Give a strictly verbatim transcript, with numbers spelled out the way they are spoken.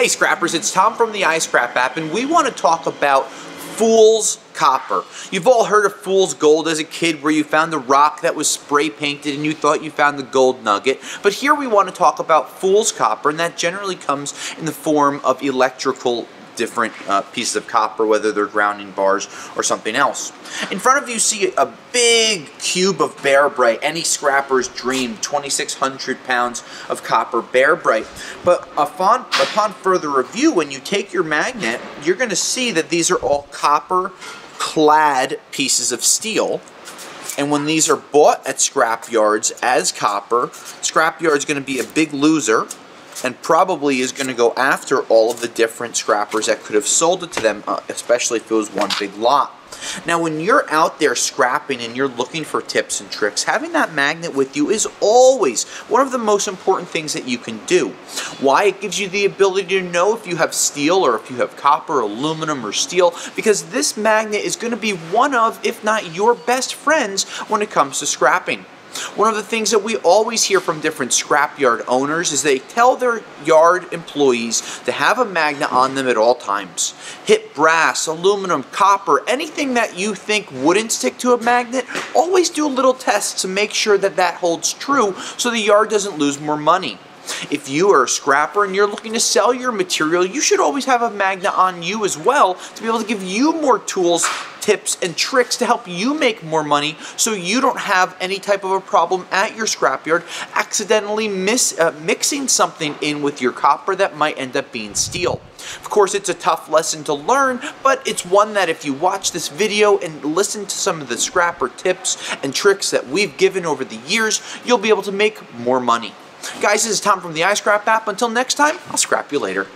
Hey Scrappers, it's Tom from the iScrap app, and we want to talk about fool's copper. You've all heard of fool's gold as a kid, where you found the rock that was spray painted and you thought you found the gold nugget. But here we want to talk about fool's copper, and that generally comes in the form of electrical different uh, pieces of copper, whether they're ground in bars or something else. In front of you see a big cube of Bear Bright, any scrapper's dream, twenty-six hundred pounds of copper Bear Bright. But upon, upon further review, when you take your magnet, you're going to see that these are all copper clad pieces of steel. And when these are bought at scrap yards as copper, scrap yard's going to be a big loser and probably is going to go after all of the different scrappers that could have sold it to them, uh, especially if it was one big lot. Now, when you're out there scrapping and you're looking for tips and tricks, having that magnet with you is always one of the most important things that you can do. Why? It gives you the ability to know if you have steel or if you have copper, aluminum, or steel, because this magnet is going to be one of, if not your best friends, when it comes to scrapping. One of the things that we always hear from different scrapyard owners is they tell their yard employees to have a magnet on them at all times. Hit brass, aluminum, copper, anything that you think wouldn't stick to a magnet, always do a little test to make sure that that holds true so the yard doesn't lose more money. If you are a scrapper and you're looking to sell your material, you should always have a magnet on you as well to be able to give you more tools, tips, and tricks to help you make more money so you don't have any type of a problem at your scrapyard accidentally miss, uh, mixing something in with your copper that might end up being steel. Of course, it's a tough lesson to learn, but it's one that if you watch this video and listen to some of the scrapper tips and tricks that we've given over the years, you'll be able to make more money. Guys, this is Tom from the iScrap app. Until next time, I'll scrap you later.